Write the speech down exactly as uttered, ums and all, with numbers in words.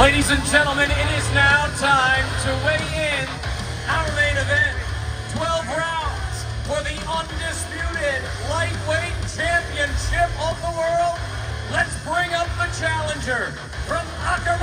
Ladies and gentlemen, it is now time to weigh in our main event. twelve rounds for the undisputed lightweight championship of the world. Let's bring up the challenger from Akron.